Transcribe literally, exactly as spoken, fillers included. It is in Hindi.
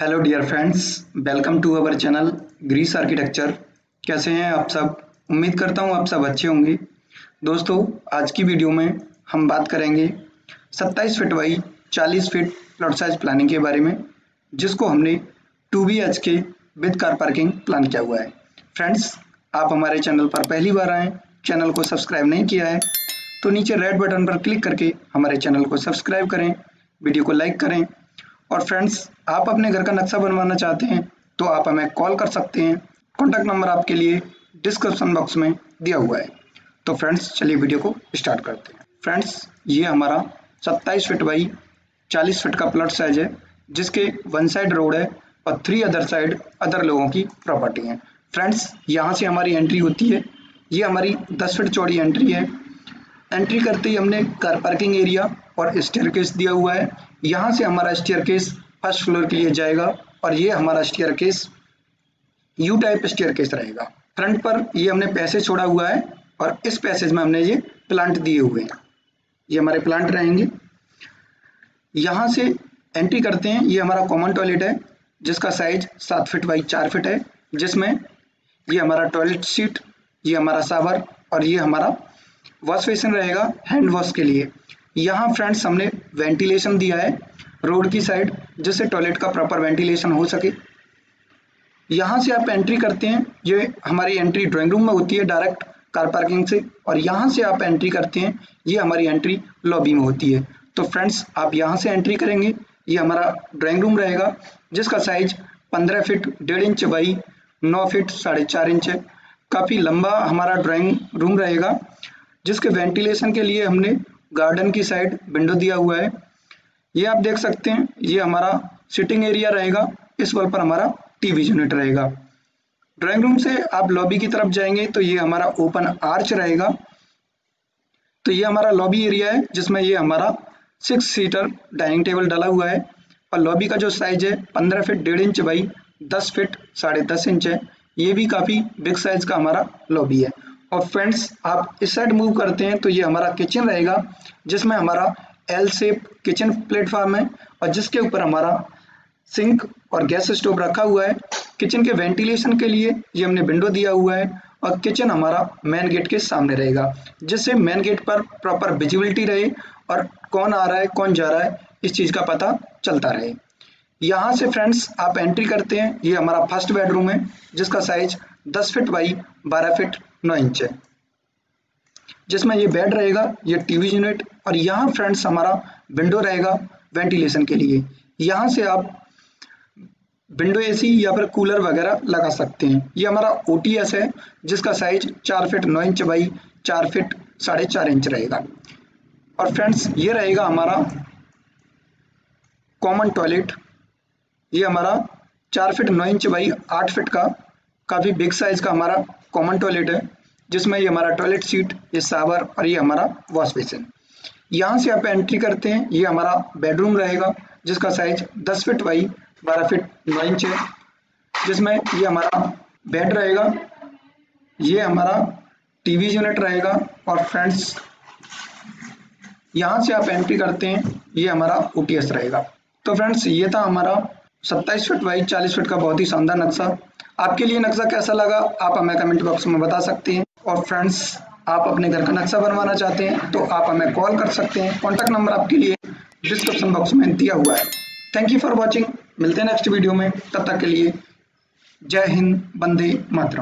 Hello dear friends, welcome to our channel Greece architecture. कैसे हैं आप सब? उम्मीद करता हूं आप सब अच्छे होंगे। दोस्तों, आज की वीडियो में हम बात करेंगे सत्ताईस फिट बाई चालीस फिट प्लॉट साइज प्लानिंग के बारे में, जिसको हमने two B H K with car parking plan किया हुआ है। फ्रेंड्स, आप हमारे चैनल पर पहली बार आएँ, चैनल को सब्सक्राइब नहीं किया है तो नीचे रेड बटन पर क्लिक करके हमारे चैनल को सब्सक्राइब करें, वीडियो को लाइक करें। और फ्रेंड्स, आप अपने घर का नक्शा बनवाना चाहते हैं तो आप हमें कॉल कर सकते हैं। कॉन्टैक्ट नंबर आपके लिए डिस्क्रिप्शन बॉक्स में दिया हुआ है। तो फ्रेंड्स, चलिए वीडियो को स्टार्ट करते हैं। फ्रेंड्स, ये हमारा सत्ताईस फिट बाई चालीस फिट का प्लॉट साइज है, जिसके वन साइड रोड है और थ्री अदर साइड अदर लोगों की प्रॉपर्टी है। फ्रेंड्स, यहाँ से हमारी एंट्री होती है। ये हमारी दस फिट चौड़ी एंट्री है। एंट्री करते ही हमने कार पार्किंग एरिया और स्टेयरकेस दिया हुआ है। यहाँ से हमारा स्टेयरकेस फर्स्ट फ्लोर के लिए जाएगा और ये हमारा स्टेयरकेस यू टाइप स्टेयरकेस रहेगा। फ्रंट पर ये हमने पैसेज छोड़ा हुआ है और इस पैसेज में हमने ये प्लांट दिए हुए हैं। ये हमारे प्लांट रहेंगे। यहाँ से एंट्री करते हैं। ये हमारा कॉमन टॉयलेट है, जिसका साइज सात फिट बाई चार फिट है, जिसमें ये हमारा टॉयलेट सीट, ये हमारा शावर और ये हमारा वॉश बेसिन रहेगा हैंड वॉश के लिए। यहाँ फ्रेंड्स हमने वेंटिलेशन दिया है रोड की साइड, जिससे टॉयलेट का प्रॉपर वेंटिलेशन हो सके। यहाँ से आप एंट्री करते हैं। ये हमारी एंट्री ड्राइंग रूम में होती है डायरेक्ट कार पार्किंग से, और यहाँ से आप एंट्री करते हैं। ये हमारी एंट्री लॉबी में होती है। तो फ्रेंड्स, आप यहाँ से एंट्री करेंगे। ये हमारा ड्राइंग रूम रहेगा, जिसका साइज पंद्रह फिट डेढ़ इंच बाई नौ फिट साढ़े चार इंच है। काफ़ी लंबा हमारा ड्राइंग रूम रहेगा, जिसके वेंटिलेशन के लिए हमने गार्डन की साइड विंडो दिया हुआ है। ये आप देख सकते हैं। ये हमारा सिटिंग एरिया रहेगा। इस वॉल पर हमारा टीवी यूनिट रहेगा। ड्राइंग रूम से आप लॉबी की तरफ जाएंगे तो ये हमारा ओपन आर्च रहेगा। तो ये हमारा लॉबी एरिया है, जिसमें ये हमारा सिक्स सीटर डाइनिंग टेबल डाला हुआ है। और लॉबी का जो साइज है पंद्रह फिट डेढ़ इंच बाई दस फिट साढ़े दस इंच है। ये भी काफ़ी बिग साइज का हमारा लॉबी है। और फ्रेंड्स, आप इस साइड मूव करते हैं तो ये हमारा किचन रहेगा, जिसमें हमारा एल शेप किचन प्लेटफार्म है और जिसके ऊपर हमारा सिंक और गैस स्टोव रखा हुआ है। किचन के वेंटिलेशन के लिए ये हमने विंडो दिया हुआ है और किचन हमारा मेन गेट के सामने रहेगा, जिससे मेन गेट पर प्रॉपर विजिबिलिटी रहे और कौन आ रहा है कौन जा रहा है इस चीज़ का पता चलता रहे। यहाँ से फ्रेंड्स आप एंट्री करते हैं। ये हमारा फर्स्ट बेडरूम है, जिसका साइज दस फिट बाई बारह फिट नौ इंच है, जिसमें ये बेड रहेगा, ये टीवी यूनिट और यहाँ फ्रेंड्स हमारा विंडो रहेगा वेंटिलेशन के लिए। यहाँ से आप विंडो एसी या फिर कूलर वगैरह लगा सकते हैं। ये हमारा ओटीएस है, जिसका साइज चार फिट नौ इंच बाई चार फिट साढ़े चार इंच रहेगा। और फ्रेंड्स, ये रहेगा हमारा कॉमन टॉयलेट। ये हमारा चार फिट नौ इंच बाई आठ फिट का काफ़ी बिग साइज का हमारा कॉमन टॉयलेट है, जिसमें ये हमारा टॉयलेट सीट, ये शावर और ये हमारा वॉश बेसिन। यहाँ से आप एंट्री करते हैं। ये हमारा बेडरूम रहेगा, जिसका साइज दस फिट बाई बारह फिट नौ इंच है, जिसमें ये हमारा बेड रहेगा, ये हमारा टीवी यूनिट रहेगा। और फ्रेंड्स, यहाँ से आप एंट्री करते हैं। ये हमारा ओटीएस रहेगा। तो फ्रेंड्स, ये था हमारा सत्ताईस फिट बाई चालीस फिट का बहुत ही शानदार नक्शा। आपके लिए नक्शा कैसा लगा आप हमें कमेंट बॉक्स में बता सकते हैं। और फ्रेंड्स, आप अपने घर का नक्शा बनवाना चाहते हैं तो आप हमें कॉल कर सकते हैं। कॉन्टैक्ट नंबर आपके लिए डिस्क्रिप्शन बॉक्स में दिया हुआ है। Thank you for watching. मिलते हैं नेक्स्ट वीडियो में। तब तक के लिए जय हिंद, वंदे मातरम।